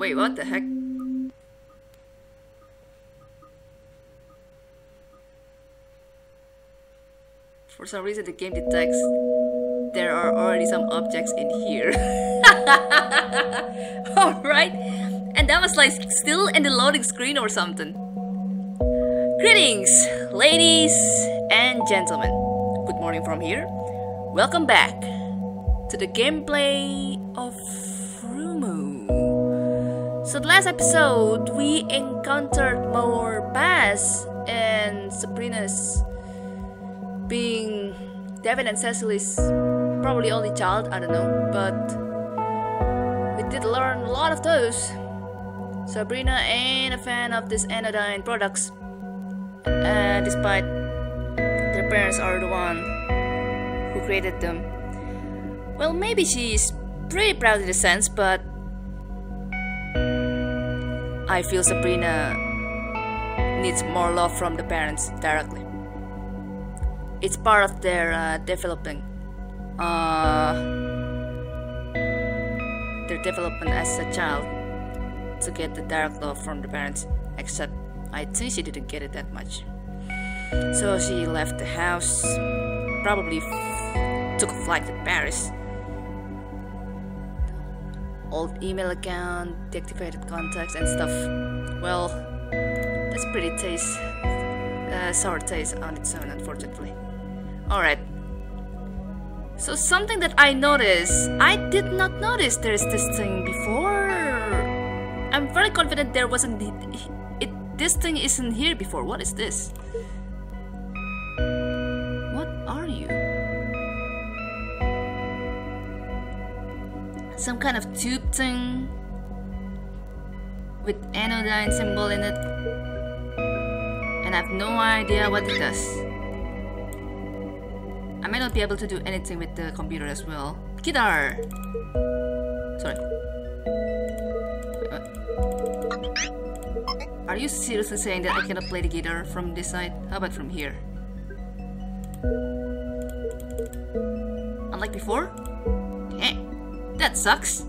Wait, what the heck? For some reason the game detects there are already some objects in here. Alright, and that was like still in the loading screen or something. Greetings, ladies and gentlemen. Good morning from here. Welcome back to the gameplay of Rumu. So the last episode we encountered more bass and Sabrina's being David and Cecily's probably only child, I don't know, but we did learn a lot of those. Sabrina ain't a fan of this Anodyne products, despite their parents are the one who created them. Well, maybe she's pretty proud in a sense, but I feel Sabrina needs more love from the parents directly. It's part of their development as a child, to get the direct love from the parents, except I think she didn't get it that much. So she left the house, probably took a flight to Paris. Old email account, deactivated contacts and stuff. Well, that's pretty sour taste on its own, unfortunately. Alright. So something that I noticed, I did not notice there's this thing before. I'm very confident there wasn't this thing isn't here before. What is this? What are you? Some kind of tube thing with anodyne symbol in it, and I have no idea what it does. I may not be able to do anything with the computer as well. Guitar! Sorry. Are you seriously saying that I cannot play the guitar from this side? How about from here? Unlike before? Eh, that sucks!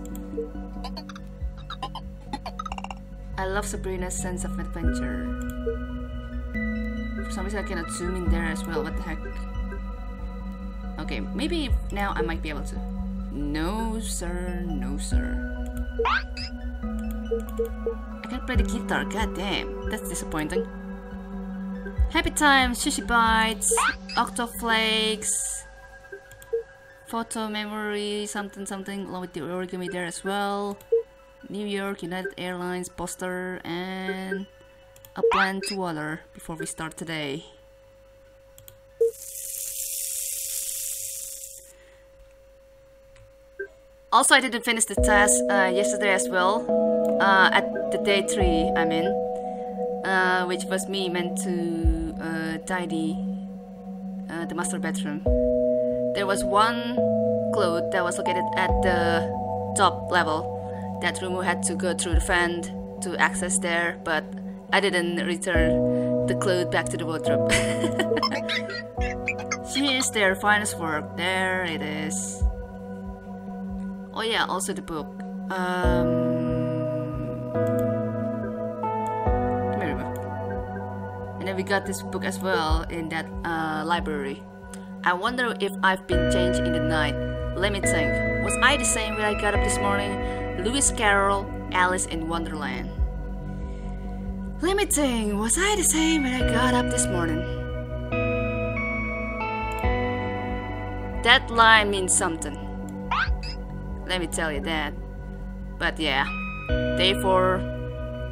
I love Sabrina's sense of adventure. For some reason I cannot zoom in there as well, what the heck? Okay, maybe now I might be able to. No sir, no sir. I can't play the guitar, goddamn. That's disappointing. Happy Times, Sushi Bites, Octoflakes, Photo Memory, something something, along with the origami there as well. New York, United Airlines, poster, and a plan to water before we start today. Also, I didn't finish the task yesterday as well, at the day 3 I'm in, which was me meant to tidy the master bedroom. There was one cloth that was located at the top level that Rumu had to go through the vent to access there, but I didn't return the cloth back to the wardrobe. Here's their finest work, there it is. Oh yeah, also the book. Come here, book. And then we got this book as well in that library. I wonder if I've been changed in the night. Let me think. Was I the same when I got up this morning? Lewis Carroll, Alice in Wonderland. Let me think. Was I the same when I got up this morning? That line means something. Let me tell you that. But yeah, day 4,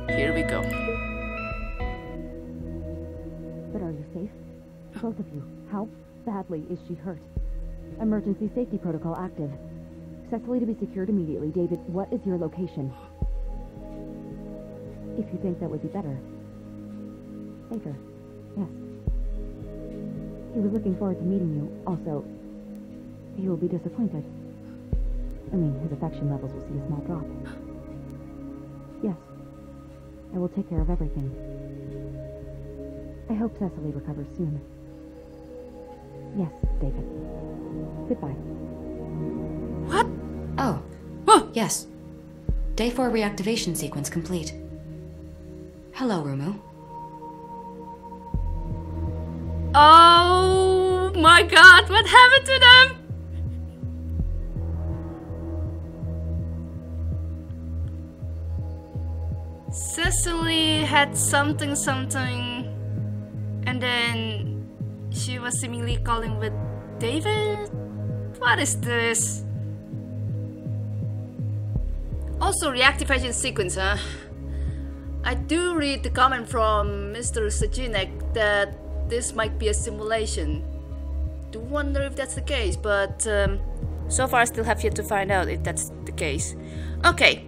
here we go. But are you safe? Both of you. How badly is she hurt? Emergency safety protocol active. Cecily to be secured immediately. David, what is your location? If you think that would be better. Safer. Yes. He was looking forward to meeting you. Also, you will be disappointed. I mean, his affection levels will see a small drop. Yes. I will take care of everything. I hope Cecily recovers soon. Yes, David. Goodbye. What? Oh. Huh. Yes. Day 4 reactivation sequence complete. Hello, Rumu. Oh my god, what happened to them? Cecily had something, and then she was seemingly calling with David? What is this? Also, reactivation sequence, huh? I do read the comment from Mr. Sajinek that this might be a simulation. Do wonder if that's the case, but so far I still have yet to find out if that's the case. Okay.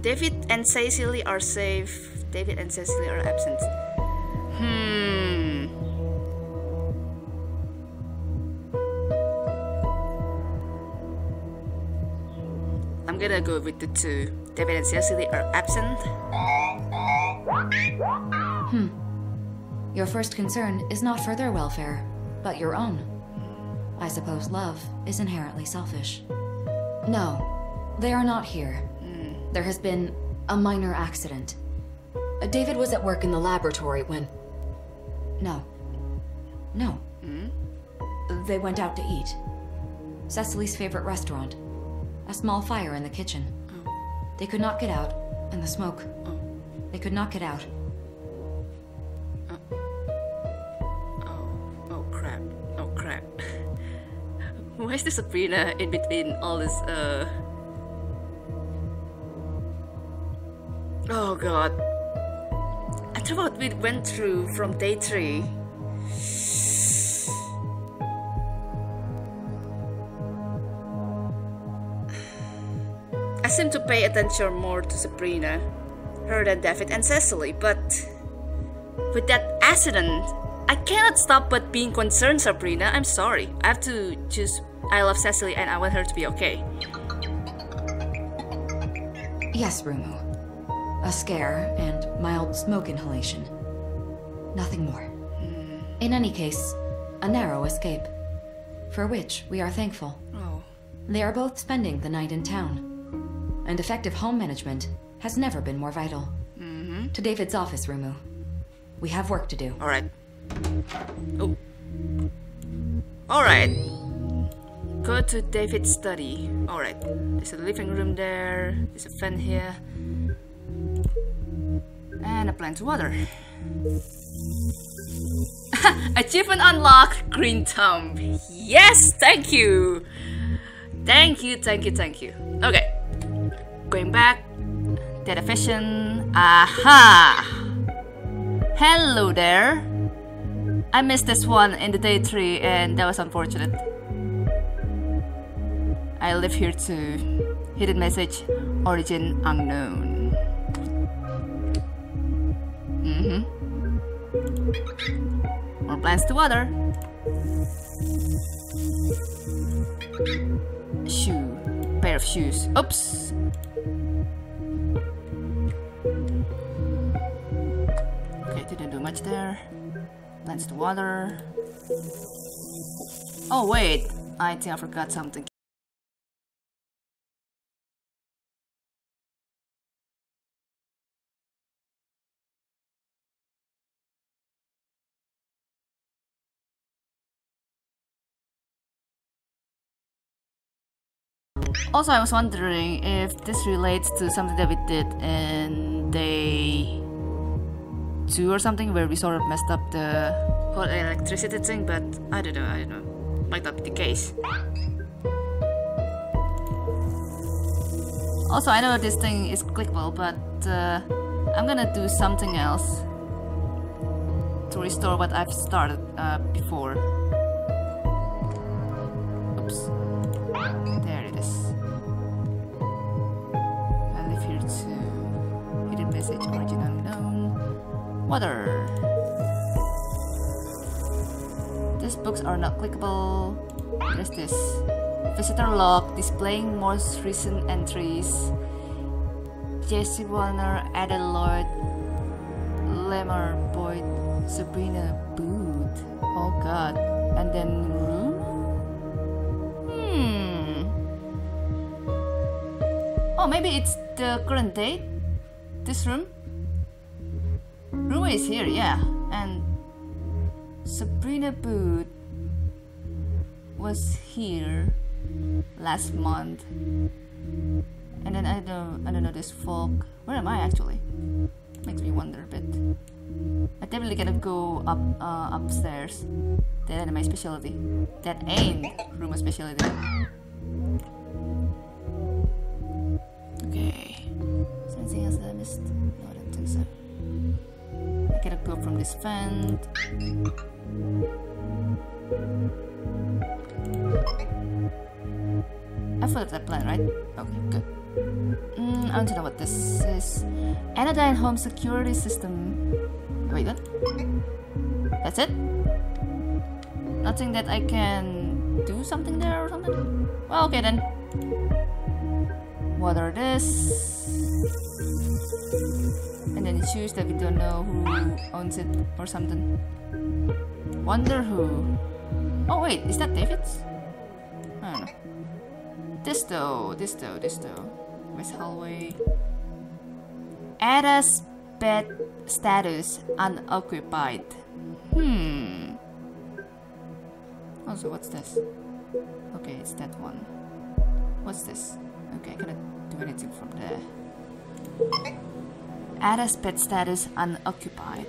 David and Cecily are safe. David and Cecily are absent. Hmm. I'm gonna go with the two. David and Cecily are absent. Hmm. Your first concern is not for their welfare, but your own. I suppose love is inherently selfish. No, they are not here. There has been a minor accident. David was at work in the laboratory when... No. Mm? They went out to eat. Cecily's favorite restaurant. A small fire in the kitchen. Oh. They could not get out, and the smoke. Oh. They could not get out. Oh crap. Oh crap. Why is there Sabrina in between all this, Oh god. After what we went through from day 3. I seem to pay attention more to Sabrina, her than David and Cecily, but with that accident, I cannot stop but being concerned, Sabrina. I'm sorry. I have to choose I love Cecily and I want her to be okay. Yes, Rumu. A scare and mild smoke inhalation. Nothing more. In any case, a narrow escape, for which we are thankful. Oh. They are both spending the night in town, and effective home management has never been more vital. Mm-hmm. To David's office, Rumu. We have work to do. All right. Oh. All right. Go to David's study. All right. There's a living room there. There's a fan here. And a plant to water. Achievement unlocked, green thumb. Yes, thank you. Thank you. Okay. Going back. Data fashion. Aha! Hello there. I missed this one in the day 3 and that was unfortunate. I live here too. Hidden message. Origin unknown. Mm-hmm. More plants to water. Shoe. Pair of shoes. Oops. Okay, didn't do much there. Plants to water. Oh, wait. I think I forgot something. Also, I was wondering if this relates to something that we did in day 2 or something, where we sort of messed up the whole electricity thing, but I don't know. Might not be the case. Also, I know this thing is clickable, but I'm gonna do something else to restore what I've started before. Oops. There it is. I live here too. Hidden message, origin unknown. Water. These books are not clickable. There's this. Visitor log displaying most recent entries. Jesse Warner, Ada Lloyd, Lemmer, Boyd, Sabrina, Booth. Oh god. And then Room? Oh, maybe it's the current date? This room? Rumu is here, yeah. And Sabrina Booth was here last month. And then I don't know this fog. Where am I actually? Makes me wonder a bit. I definitely gotta go up upstairs. That ain't my specialty. That ain't Rumu specialty. Okay. Is there anything else that I missed? No, I don't think so. I gotta go from this vent. I followed that plan, right? Okay, good. I want to know what this is. Anodyne home security system. Wait, what? That's it? Nothing that I can do something there or something? Well, okay then. What are this? And then it's shoes that we don't know who owns it or something. Wonder who. Oh wait, is that David's? I don't know. This though. West hallway. Ada's bed status unoccupied. Also, what's this? Okay, it's that one. What's this? Okay, I cannot do anything from there. Ada's pet status unoccupied.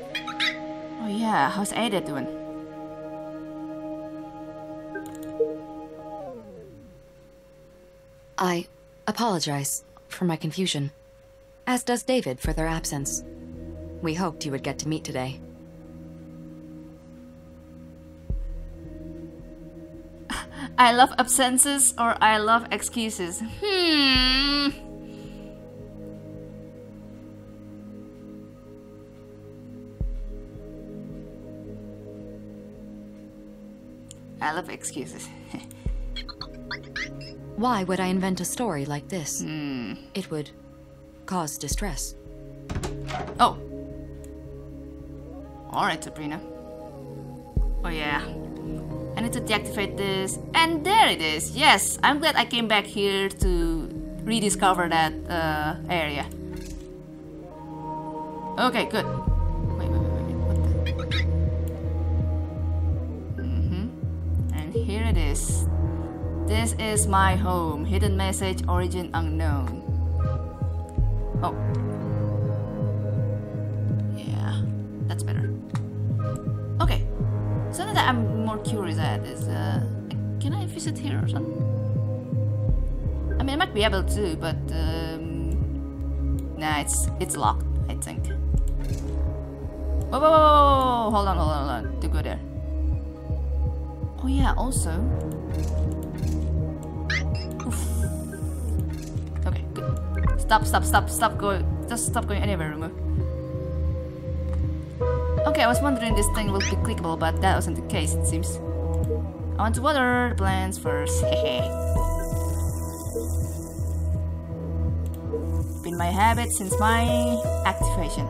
Oh yeah, how's Ada doing? I apologize for my confusion, as does David for their absence. We hoped you would get to meet today. I love absences or I love excuses. I love excuses. Why would I invent a story like this? It would cause distress. Oh. Alright, Sabrina. Oh yeah. I need to deactivate this. And there it is. Yes, I'm glad I came back here to rediscover that area. Okay, good. Wait. What the? And here it is. This is my home. Hidden message, origin unknown. Oh. Yeah, that's better. Okay. Something that I'm more curious at is, can I visit here or something? I mean, I might be able to, but, nah, it's locked, I think. Whoa, hold on, to go there. Oh yeah, also. Oof. Okay, good. Stop going, just stop going anywhere, Rumu. Okay, I was wondering this thing will be clickable, but that wasn't the case, it seems. I want to water the plants first. Been my habit since my activation.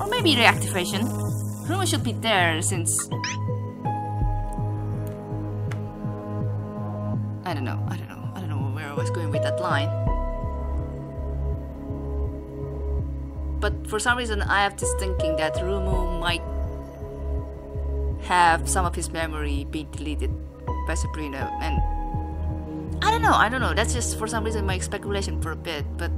Or maybe reactivation. Rumu should be there since... I don't know where I was going with that line. But for some reason I have this thinking that Rumu might have some of his memory being deleted by Sabrina, and I don't know, that's just for some reason my speculation for a bit, but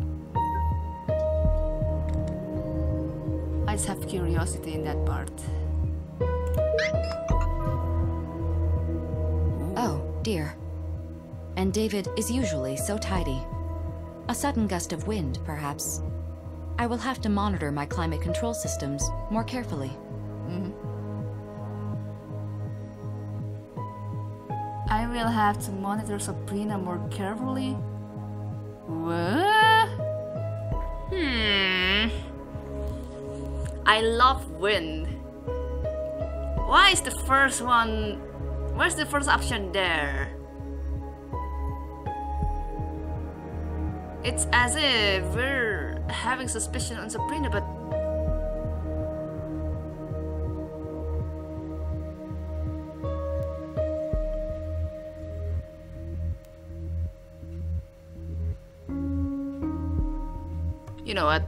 I just have curiosity in that part. Oh dear. And David is usually so tidy. A sudden gust of wind, perhaps. I will have to monitor my climate control systems more carefully. I will have to monitor Sabrina more carefully? What? I love wind. Why is the first one... Where's the first option there? It's as if we're having suspicion on Sabrina, but... You know what?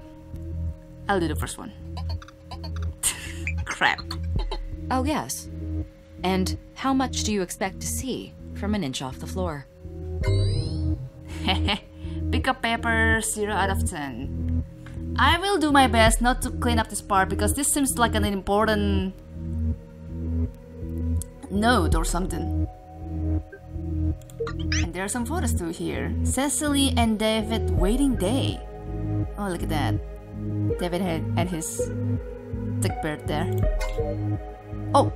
I'll do the first one. Crap. Oh, yes. And how much do you expect to see from an inch off the floor? Pick up paper, 0 out of 10. I will do my best not to clean up this part because this seems like an important note or something. And there are some photos too here. Cecily and David wedding day. Oh, look at that. David and his tech bird there. Oh!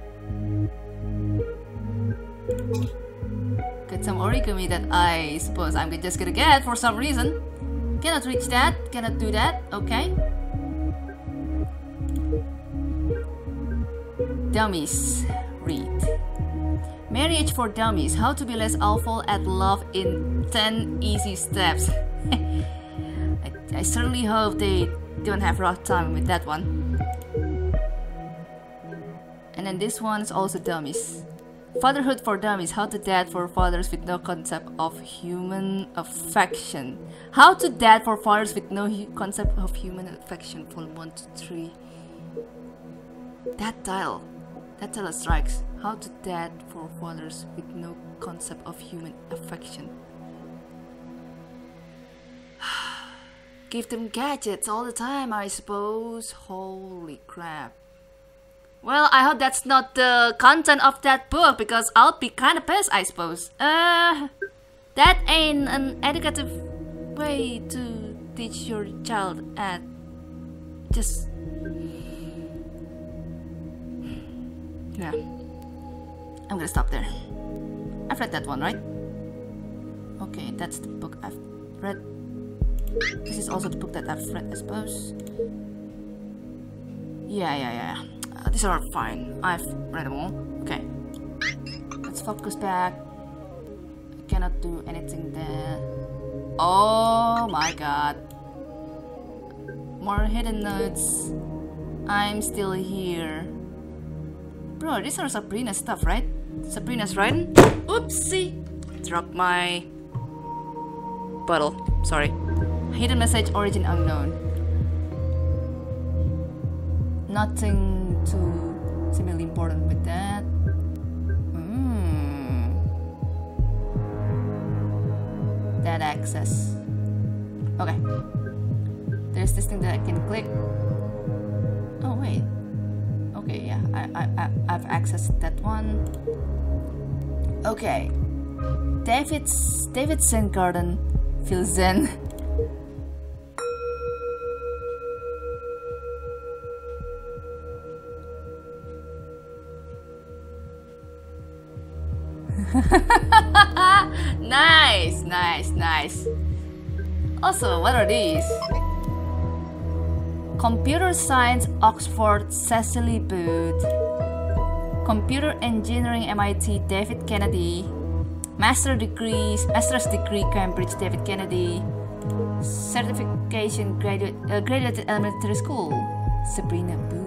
Get some origami that I suppose I'm just gonna get for some reason. Cannot reach that, cannot do that, okay. Dummies. Read. Marriage for Dummies, how to be less awful at love in 10 easy steps. I certainly hope they don't have a rough time with that one. And then this one is also Dummies. Fatherhood for Dummies, how to dad for fathers with no concept of human affection. How to dad for fathers with no concept of human affection. From 1 to 3. That tile. That tile strikes. How to dad for fathers with no concept of human affection. Give them gadgets all the time, I suppose. Holy crap. Well, I hope that's not the content of that book, because I'll be kinda pissed, I suppose. That ain't an educative way to teach your child at... Just... Yeah. I'm gonna stop there. I've read that one, right? Okay, that's the book I've read. This is also the book that I've read, I suppose. Yeah. These are fine. I've read them all. Okay. Let's focus back. I cannot do anything there. Oh my god. More hidden notes. I'm still here. Bro, these are Sabrina's stuff, right? Sabrina's writing? Oopsie! Dropped my... bottle. Sorry. Hidden message, origin unknown. Nothing... to seemingly important with that. That access. Okay. There's this thing that I can click. Oh wait. Okay, yeah. I've accessed that one. Okay. David's Zen Garden. Feel Zen. Nice. Also, what are these? Computer Science Oxford Cecily Booth. Computer Engineering MIT David Kennedy. Master's degree Cambridge David Kennedy. Certification graduated elementary school Sabrina Booth.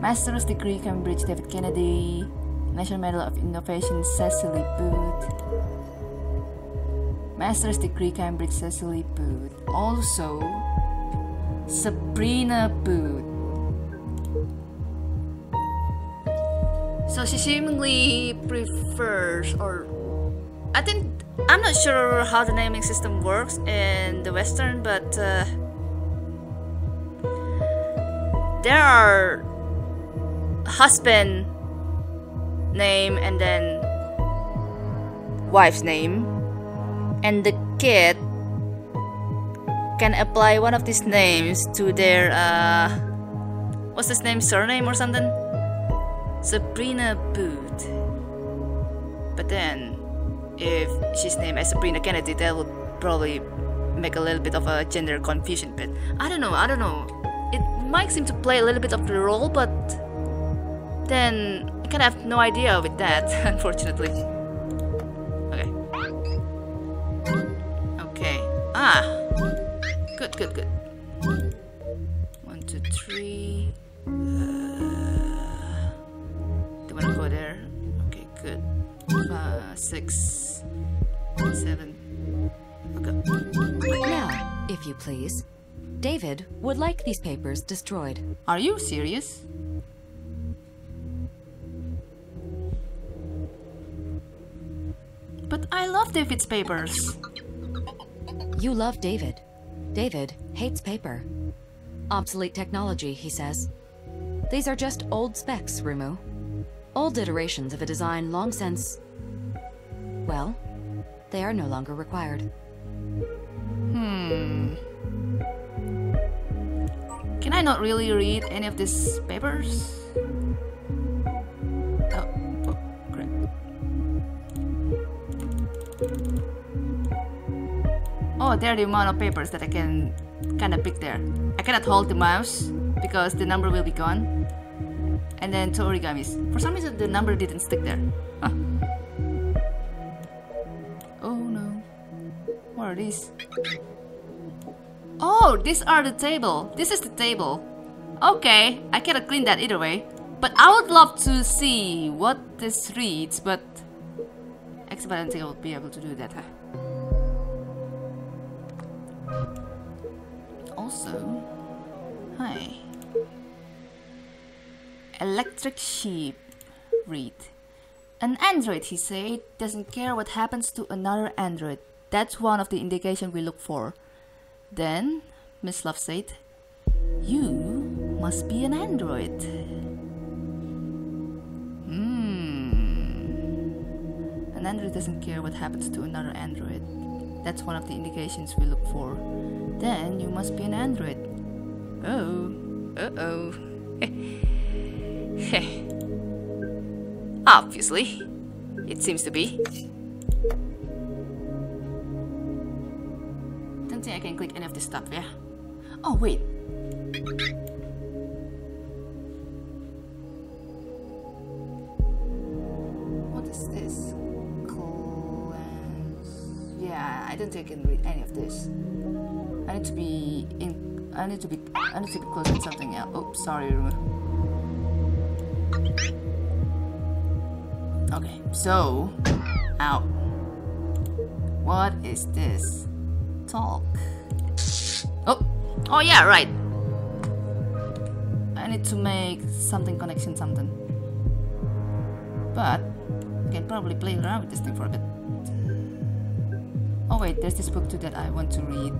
Master's degree Cambridge David Kennedy. National Medal of Innovation Cecily Booth. Master's degree Cambridge Cecily Booth. Also Sabrina Booth. So she seemingly prefers, or I think, I'm not sure how the naming system works in the Western, but there are husband name and then wife's name, and the kid can apply one of these names to their what's his name, surname or something. Sabrina Booth. But then if she's named as Sabrina Kennedy, that would probably make a little bit of a gender confusion, but I don't know, it might seem to play a little bit of the role, but then I kind of have no idea with that, unfortunately. Okay. Ah! Good. 1, 2, 3... don't wanna go there. Okay, good. 5, 6... 7. Okay. Now, if you please, David would like these papers destroyed. Are you serious? But I love David's papers. You love David. David hates paper. Obsolete technology, he says. These are just old specs, Rumu. Old iterations of a design long since... well, they are no longer required. Can I not really read any of these papers? Oh, there are the amount of papers that I can kind of pick there. I cannot hold the mouse because the number will be gone. And then two origamis. For some reason, the number didn't stick there. Huh. Oh no. What are these? Oh, these are the table. This is the table. Okay, I cannot clean that either way. But I would love to see what this reads, but... actually, I don't think I would be able to do that, huh? Also, hi. Electric sheep. Read. An android, he said, doesn't care what happens to another android. That's one of the indications we look for. Then, Miss Love said, you must be an android. An android doesn't care what happens to another android. That's one of the indications we look for. Then you must be an android. Oh. Uh-oh. Heh. Obviously. It seems to be. Don't think I can click any of this stuff, yeah? Oh, wait. What is this? Yeah, I don't think I can read any of this. I need to be in. I need to be close to something else. Oh, sorry. Okay, so, ow. What is this? Talk. Oh, oh yeah, right. I need to make something connection something. But I can probably play around with this thing for a bit. Oh wait, there's this book too that I want to read.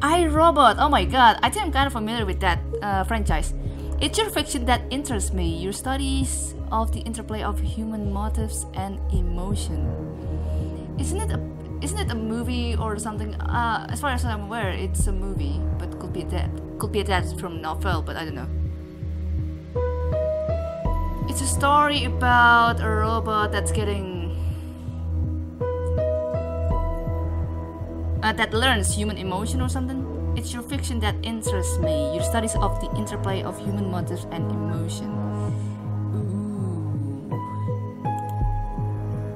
I, Robot! Oh my god, I think I'm kind of familiar with that franchise. It's your fiction that interests me, your studies of the interplay of human motives and emotion. Isn't it a movie or something? As far as I'm aware, it's a movie, but could be adapted from a novel, but I don't know. It's a story about a robot that's getting... that learns human emotion or something? It's your fiction that interests me. Your studies of the interplay of human motives and emotion. Ooh.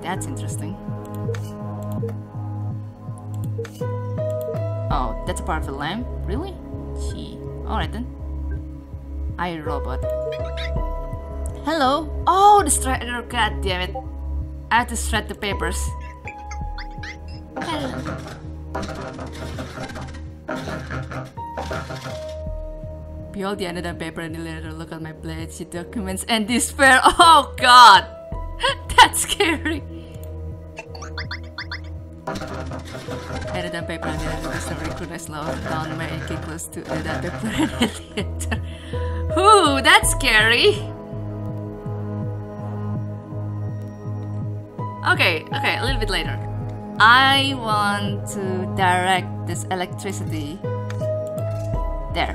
That's interesting. Oh, that's a part of the lamp? Really? Gee. Alright then. I, Robot. Hello? Oh, the shredder. God damn it. I have to shred the papers. Hello. Behold the Anodyne paper and the later look at my blade, she documents and despair. Oh god! That's scary! Anodyne paper and the later is a recognized law of town may get close to Anodyne paper and the later. Ooh, that's scary! Okay, okay, a little bit later. I want to direct this electricity there.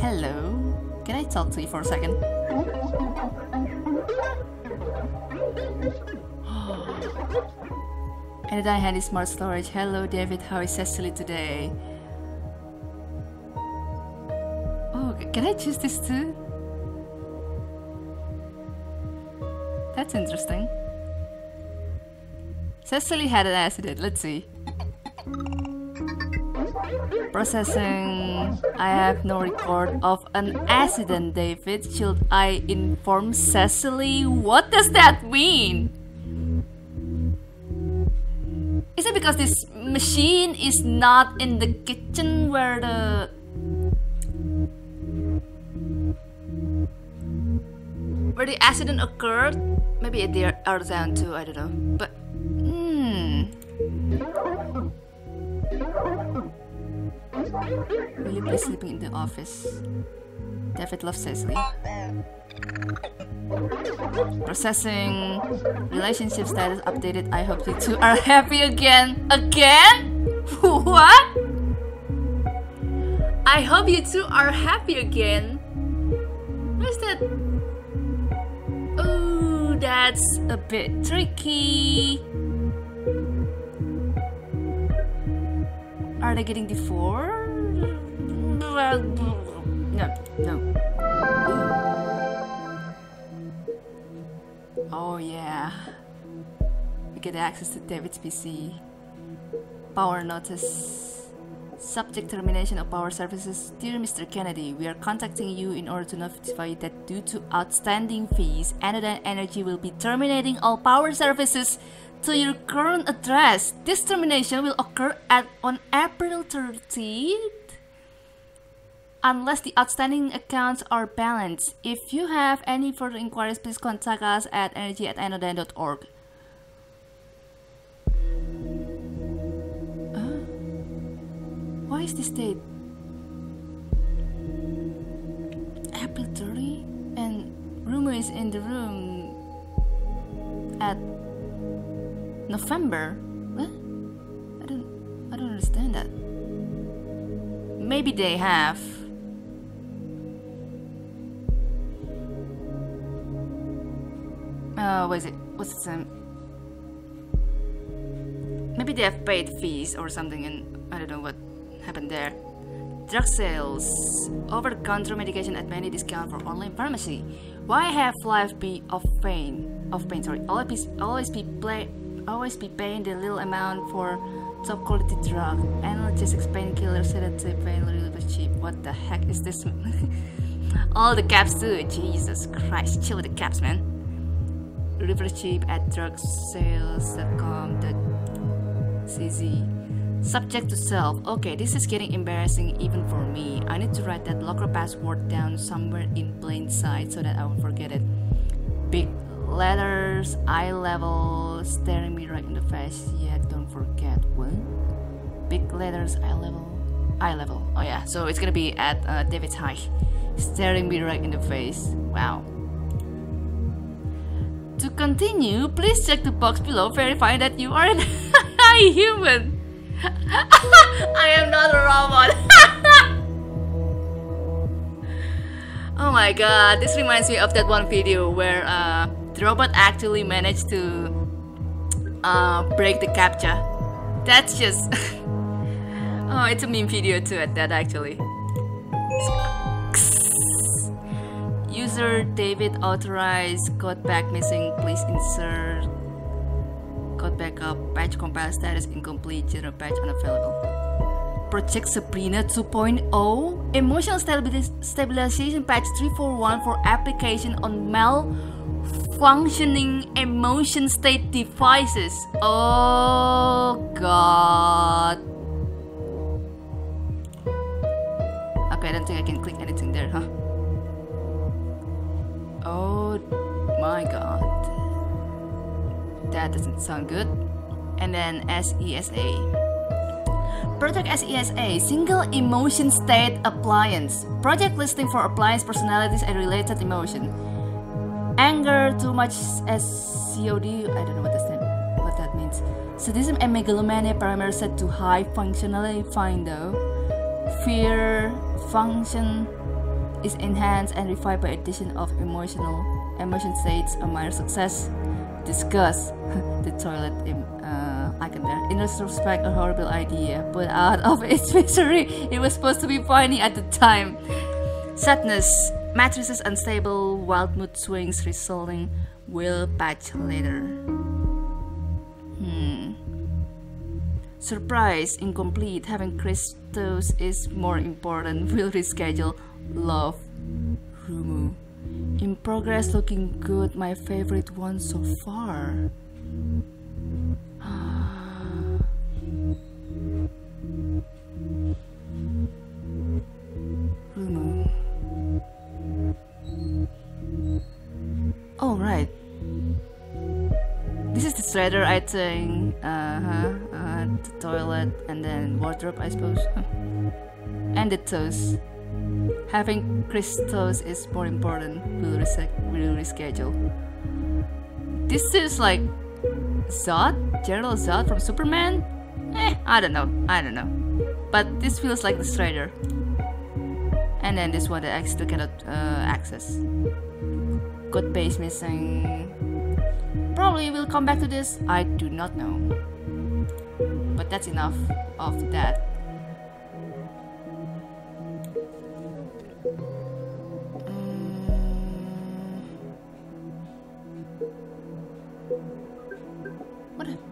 Hello, can I talk to you for a second? And I had his smart storage. Hello, David. How is Cecily today? Oh, can I choose this too? That's interesting. Cecily had an accident, let's see. Processing. I have no record of an accident, David. Should I inform Cecily? What does that mean? Is it because this machine is not in the kitchen where the... where the accident occurred? Maybe they are down too, I don't know. But... Will you be sleeping in the office? David loves Cecily. Processing. Relationship status updated. I hope you two are happy again. Again? What? I hope you two are happy again. Where's that? Oh, that's a bit tricky. Are they getting divorced? No. Oh yeah. We get access to David's PC. Power notice. Subject: termination of power services. Dear Mr. Kennedy, we are contacting you in order to notify you that due to outstanding fees, Anodyne Energy will be terminating all power services to your current address. This termination will occur on April 30th. Unless the outstanding accounts are balanced. If you have any further inquiries, please contact us at energy@anodyne.org. Why is this date? April 30? And Rumu is in the room at November? What? I don't understand that. Maybe they have. Maybe they have paid fees or something, and I don't know what happened there. Drug sales. Over-the-counter medication at many discount for online pharmacy. Why have life be of pain? Always be paying the little amount for top quality drug. Analgesics, painkillers, sedative, pain, really cheap. What the heck is this? All the caps too. Jesus Christ, chill with the caps, man. River cheap at drugsales.com.cz. Subject to self. Okay, this is getting embarrassing even for me. I need to write that locker password down somewhere in plain sight so that I won't forget it. Big letters, eye level, staring me right in the face. Yeah, don't forget. What? Big letters, eye level. Eye level. Oh yeah, so it's gonna be at David's height. Staring me right in the face. Wow. To continue, please check the box below verifying that you are a human. I am not a robot. Oh my god, this reminds me of that one video where the robot actually managed to break the captcha. That's just... oh, it's a meme video too at that actually. User David authorized, code back missing, please insert code backup, patch compile status incomplete, general patch unavailable. Project Sabrina 2.0 emotional stabilization patch 341 for application on malfunctioning emotion state devices. Oh god. Okay, I don't think I can click anything there, huh? Oh my god, that doesn't sound good. And then SESA. Project SESA, Single Emotion State Appliance. Project listing for appliance personalities and related emotion. Anger, too much SCOD, I don't know what that means. Sadism and megalomania parameter set to high, functionally fine though. Fear, function is enhanced and refined by addition of emotion states, a minor success. Disgust, the toilet icon there. In retrospect, a horrible idea, but out of its misery, it was supposed to be funny at the time. Sadness, matrices unstable, wild mood swings resulting, will patch later. Surprise, incomplete, having Christos is more important, will reschedule. Love, Rumu. In progress, looking good, my favorite one so far. Oh, right. This is the shredder, I think. The toilet and then wardrobe, I suppose. And the toast. Having Christos is more important. We'll reschedule. This seems like Zod? General Zod from Superman? I don't know. But this feels like the Strider. And then this one that I still cannot access. Code base missing. Probably we'll come back to this. I do not know. But that's enough of that.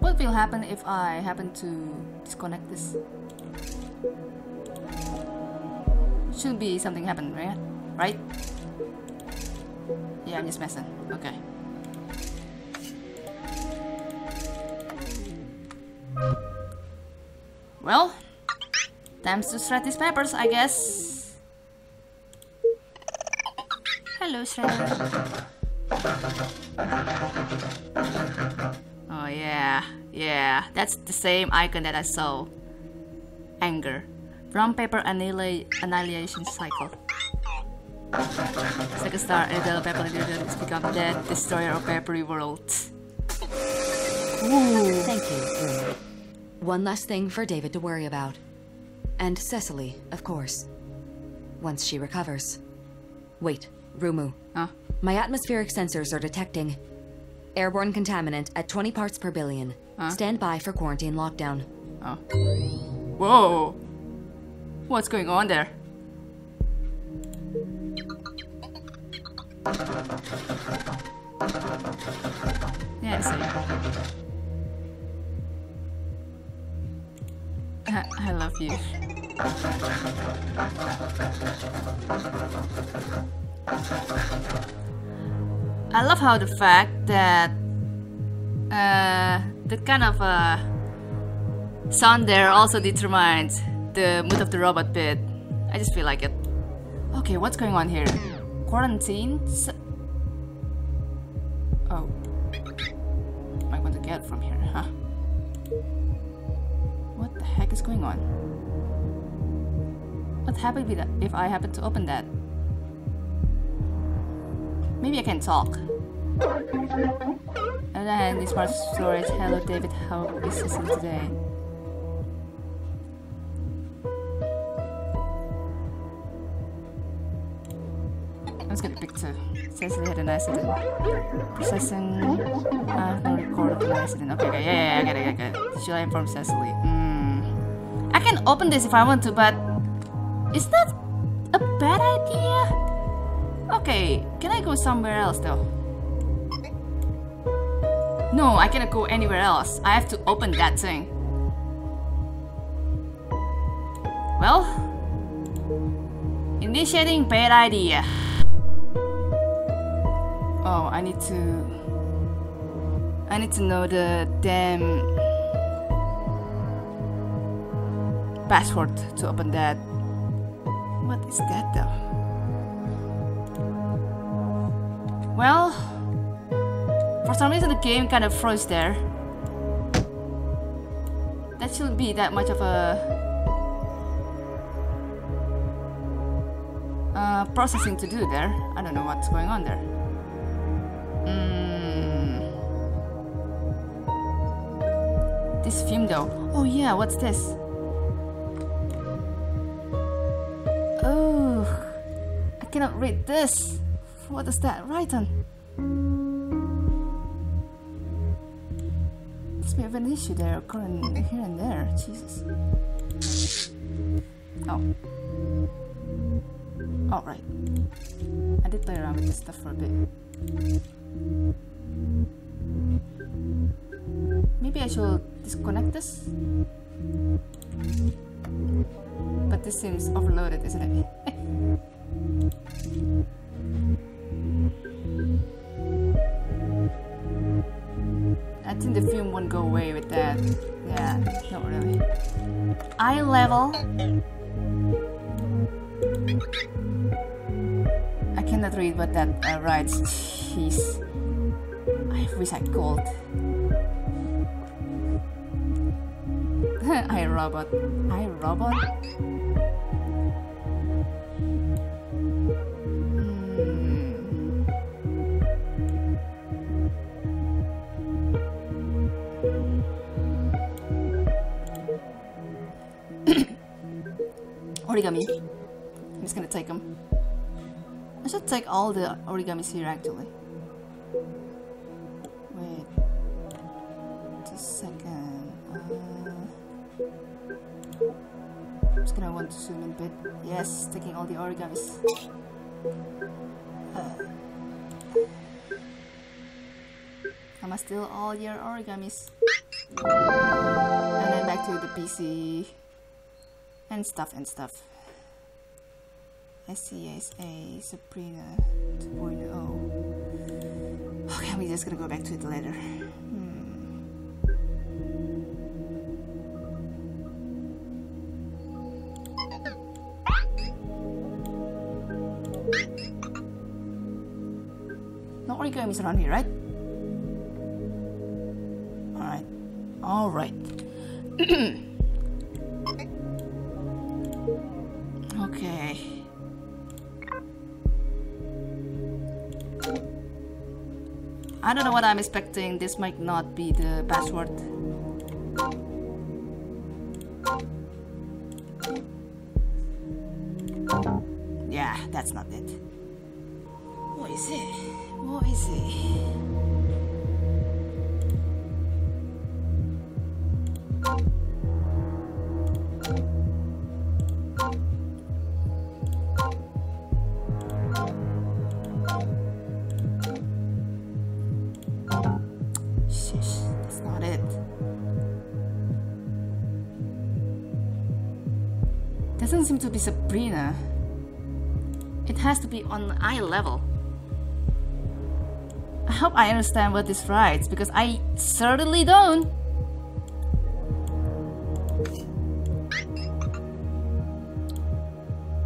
What will happen if I happen to disconnect this? Should be something happen, right? Right? Yeah, I'm just messing. Okay. Well, time to shred these papers, I guess. Hello, shredder. Oh yeah, yeah, that's the same icon that I saw. Anger. Brown paper annihilation cycle. Second star, editorial paper has become dead, destroyer of papery world. Ooh. Thank you, Rumu. One less thing for David to worry about. And Cecily, of course. Once she recovers. Wait, Rumu. Huh? My atmospheric sensors are detecting airborne contaminant at 20 parts per billion. Huh? Stand by for quarantine lockdown. Oh. Whoa! What's going on there? Yeah, I see. I love you. I love how the fact that the kind of sound there also determines the mood of the robot bit. I just feel like it. Okay, what's going on here? Quarantine? Oh. What am I going to get from here, huh? What the heck is going on? What happened with that if I happen to open that? Maybe I can talk. And then this part storage. Hello David, how is Cecily today? I'm just gonna picture. Cecily had an accident. Processing. I have no record of the accident. Okay, okay, yeah, I get it. Should I inform Cecily? I can open this if I want to, but is that a bad idea? Okay, can I go somewhere else though? No, I cannot go anywhere else. I have to open that thing. Well, initiating bad idea. Oh, I need to know the damn password to open that. What is that though? Well, for some reason the game kind of froze there. That shouldn't be that much of a processing to do there. I don't know what's going on there. This fume though. Oh yeah, what's this? I cannot read this. What is that? Right on. There's maybe an issue there, current here and there. Jesus. Oh. Oh, right. I did play around with this stuff for a bit. Maybe I should disconnect this? But this seems overloaded, isn't it? I think the film won't go away with that. Yeah, not really. Eye level. I cannot read what that writes. Jeez. recycled. I, Robot. I, Robot? Origami. I'm just gonna take them. I should take all the origamis here actually. Wait. Just a second. I'm just gonna want to zoom in a bit. Yes, taking all the origamis. Am I still all your origamis? And then back to the PC. And stuff and stuff. SCSA Sabrina 2.0. Okay, we're just gonna go back to it later. No origami is around here, right? Alright. Alright. Okay. I don't know what I'm expecting. This might not be the password. Yeah, that's not it. What is it? What is it? Doesn't seem to be Sabrina. It has to be on eye level. I hope I understand what this writes because I certainly don't.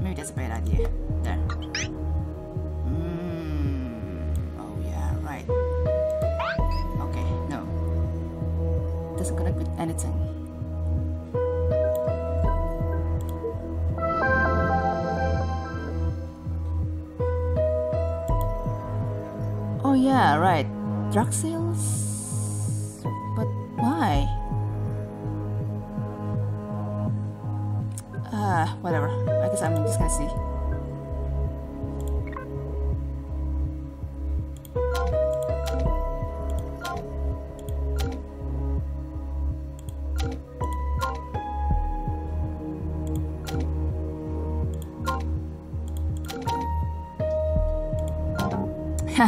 Maybe that's a bad idea. There. Oh yeah, right. Okay, no. Doesn't connect with anything. Yeah, right. Drug sales? But why? Whatever. I guess I'm just gonna see.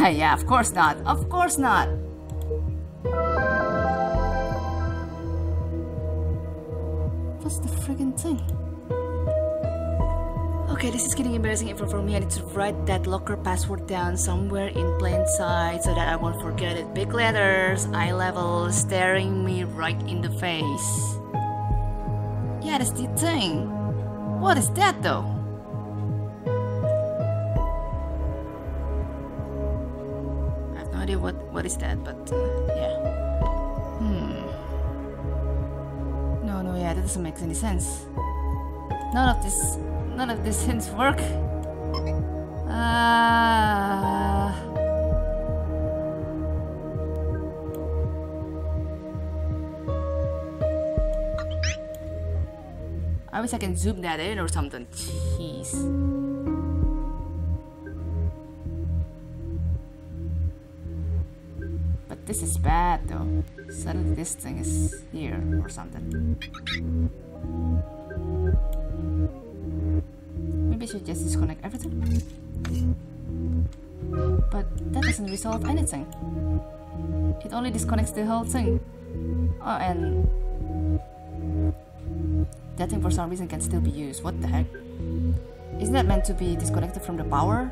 Yeah, of course not. Of course not. What's the friggin' thing? Okay, this is getting embarrassing info for me. I need to write that locker password down somewhere in plain sight so that I won't forget it. Big letters, eye level, staring me right in the face. Yeah, that's the thing. What is that though? What is that? But yeah. No, yeah, that doesn't make any sense. None of these hints work. I wish I can zoom that in or something. Jeez. This is bad though. Suddenly this thing is here or something. Maybe I should just disconnect everything. But that doesn't resolve anything. It only disconnects the whole thing. Oh, and that thing for some reason can still be used. What the heck? Isn't that meant to be disconnected from the power?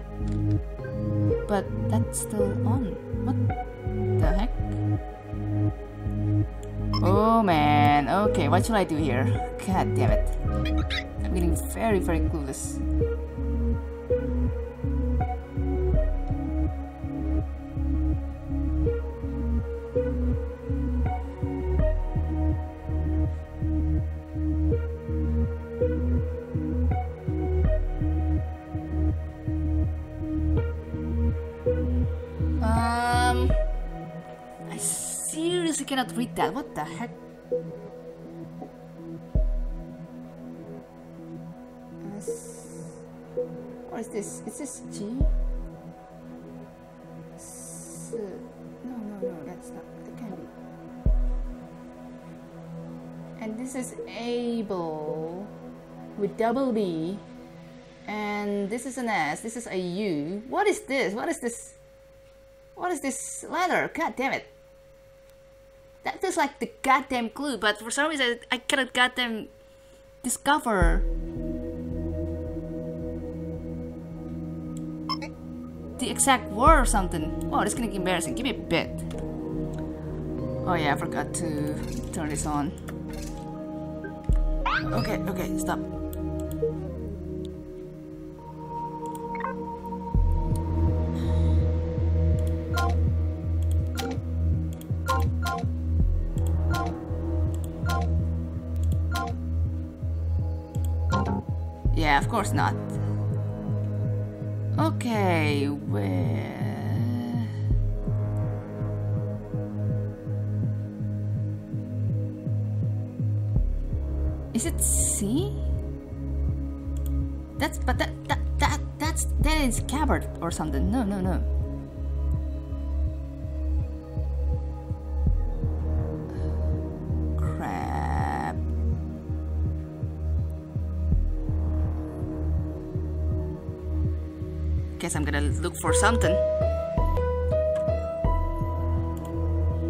But that's still on. What? The heck? Oh man, okay, what should I do here? God damn it. I'm getting very, very clueless. obviously cannot read that. What the heck? What is this? Is this G? No, no, no, that's not. It can be. And this is able with double B. And this is an S. This is a U. What is this? What is this? What is this letter? God damn it. That feels like the goddamn clue, but for some reason I cannot goddamn discover the exact word or something. Oh, this is gonna be embarrassing. Give me a bit. Oh yeah, I forgot to turn this on. Okay, okay, stop. Yeah, of course not. Okay, where? Is it C? That's but that is cupboard or something. No, no, no. I'm gonna look for something.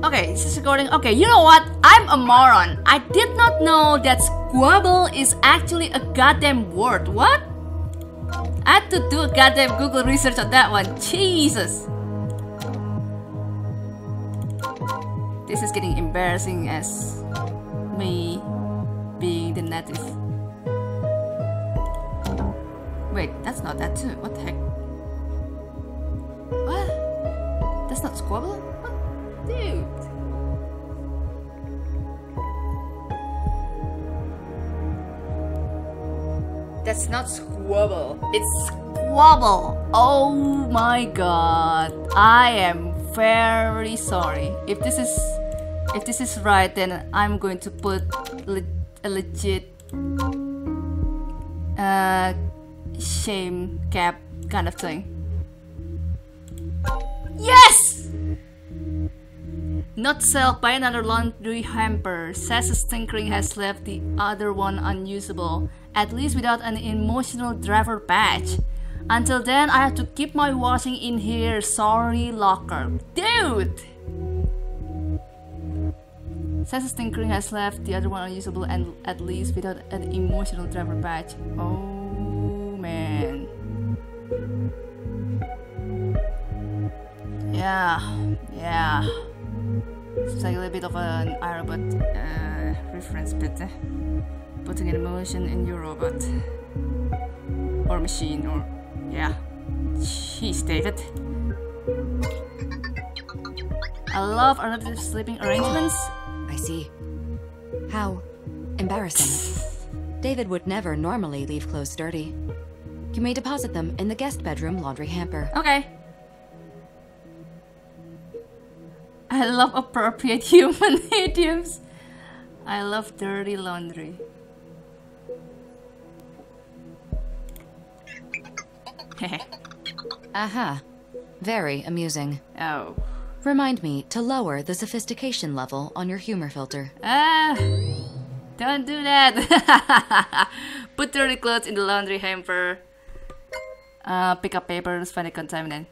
Okay, this is recording. Okay, you know what? I'm a moron. I did not know that squabble is actually a goddamn word. What? I had to do a goddamn Google research on that one. Jesus. This is getting embarrassing as me being the native. Wait, that's not that too. What the heck? What? That's not squabble? What? Dude! That's not squabble. It's squabble! Oh my god. I am very sorry. If this is right, then I'm going to put a legit shame cap kind of thing. Yes! Not sold by another laundry hamper. Sas's tinkering has left the other one unusable, at least without an emotional driver badge. Until then, I have to keep my washing in here. Sorry, locker. Dude! Sas's tinkering has left the other one unusable, and at least without an emotional driver badge. Oh, man. Yeah, yeah. It's like a little bit of an iRobot reference, but putting an emotion in your robot or machine, or yeah. Jeez, David. I love alternative sleeping arrangements. I see. How embarrassing. David would never normally leave clothes dirty. You may deposit them in the guest bedroom laundry hamper. Okay. I love appropriate human idioms. I love dirty laundry. Aha. Uh-huh. Very amusing. Oh. Remind me to lower the sophistication level on your humor filter. Ah! Don't do that! Put dirty clothes in the laundry hamper. Pick up papers, find a contaminant.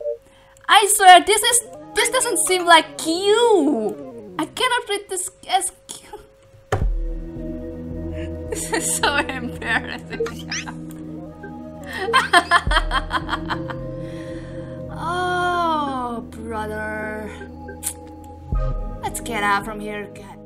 I swear, this doesn't seem like Q. I cannot read this as Q. This is so embarrassing. Oh, brother. Let's get out from here. God.